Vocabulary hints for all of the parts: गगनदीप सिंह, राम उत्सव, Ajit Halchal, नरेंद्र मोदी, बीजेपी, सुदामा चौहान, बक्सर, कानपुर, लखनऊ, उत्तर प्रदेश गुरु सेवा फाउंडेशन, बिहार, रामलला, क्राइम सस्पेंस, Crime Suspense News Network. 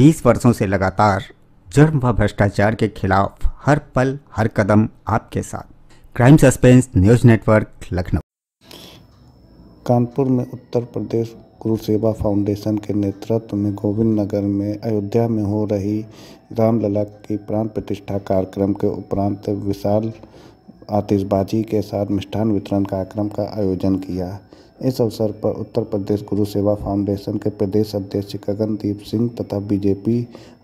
20 वर्षों से लगातार जर्म व भ्रष्टाचार के खिलाफ हर पल हर कदम आपके साथ। क्राइम सस्पेंस news network लखनऊ। कानपुर में उत्तर प्रदेश गुरु सेवा फाउंडेशन के नेतृत्व में गोविंद नगर में अयोध्या में हो रही रामलला की प्राण प्रतिष्ठा कार्यक्रम के उपरांत विशाल आतिशबाजी के साथ मिष्ठान वितरण कार्यक्रम का आयोजन किया। इस अवसर पर उत्तर प्रदेश गुरु सेवा फाउंडेशन के प्रदेश अध्यक्ष गगनदीप सिंह तथा बीजेपी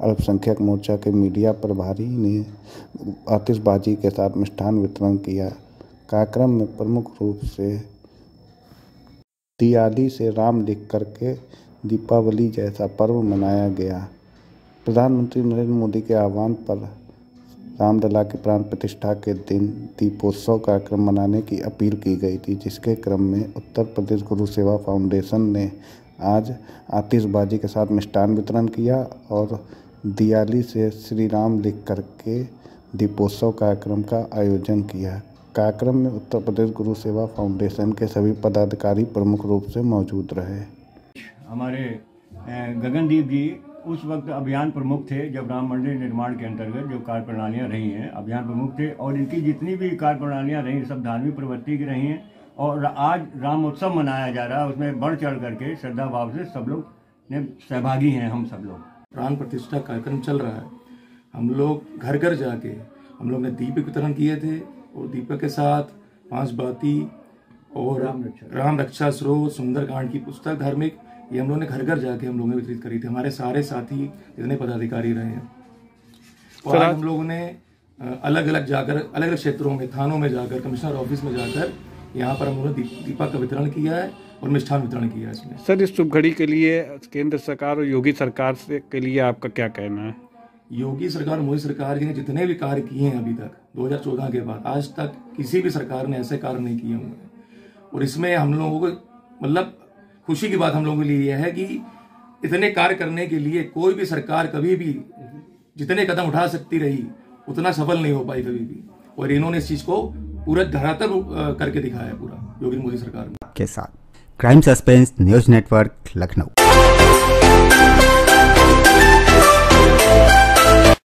अल्पसंख्यक मोर्चा के मीडिया प्रभारी ने आतिशबाजी के साथ मिष्ठान वितरण किया। कार्यक्रम में प्रमुख रूप से दियाली से राम लिख करके दीपावली जैसा पर्व मनाया गया। प्रधानमंत्री नरेंद्र मोदी के आह्वान पर रामलला की प्राण प्रतिष्ठा के दिन दीपोत्सव कार्यक्रम मनाने की अपील की गई थी, जिसके क्रम में उत्तर प्रदेश गुरु सेवा फाउंडेशन ने आज आतिशबाजी के साथ मिष्ठान वितरण किया और दियाली से श्री राम लिख करके दीपोत्सव कार्यक्रम का आयोजन किया। कार्यक्रम में उत्तर प्रदेश गुरु सेवा फाउंडेशन के सभी पदाधिकारी प्रमुख रूप से मौजूद रहे। हमारे गगनदीप जी उस वक्त अभियान प्रमुख थे जब राम मंदिर निर्माण के अंतर्गत जो कार्य प्रणालियाँ रही हैं, अभियान प्रमुख थे और इनकी जितनी भी कार्य प्रणालियाँ रही सब धार्मिक प्रवृत्ति की रही हैं। और आज राम उत्सव मनाया जा रहा है, उसमें बढ़ चढ़ करके श्रद्धा भाव से सब लोग ने सहभागी हैं। हम सब लोग प्राण प्रतिष्ठा कार्यक्रम चल रहा है, हम लोग घर घर जाके हम लोग ने दीपक वितरण किए थे और दीपक के साथ 5 बाती और राम रक्षा स्रोत, सुंदरकांड की पुस्तक धार्मिक, ये हम लोगों ने घर घर जाके हम लोगों ने वितरित करी थी। हमारे सारे साथी जितने पदाधिकारी रहे हैं और हम लोगों ने अलग अलग जाकर अलग अलग क्षेत्रों में, थानों में जाकर, कमिश्नर ऑफिस में जाकर यहाँ पर हम लोगों ने दीपक का वितरण किया है और मिष्ठान वितरण किया है। इसमें सर, इस शुभ घड़ी के लिए केंद्र सरकार और योगी सरकार के लिए आपका क्या कहना है? योगी सरकार, मोदी सरकार जी ने जितने भी कार्य किए हैं अभी तक 2014 के बाद आज तक किसी भी सरकार ने ऐसे कार्य नहीं किए होंगे और इसमें हम लोगों को मतलब खुशी की बात हम लोगों के लिए यह है कि इतने कार्य करने के लिए कोई भी सरकार कभी भी जितने कदम उठा सकती रही उतना सफल नहीं हो पाई कभी भी और इन्होंने इस चीज को पूरा धरातल करके दिखाया है पूरा योगी मोदी सरकार के साथ। क्राइम सस्पेंस news network लखनऊ।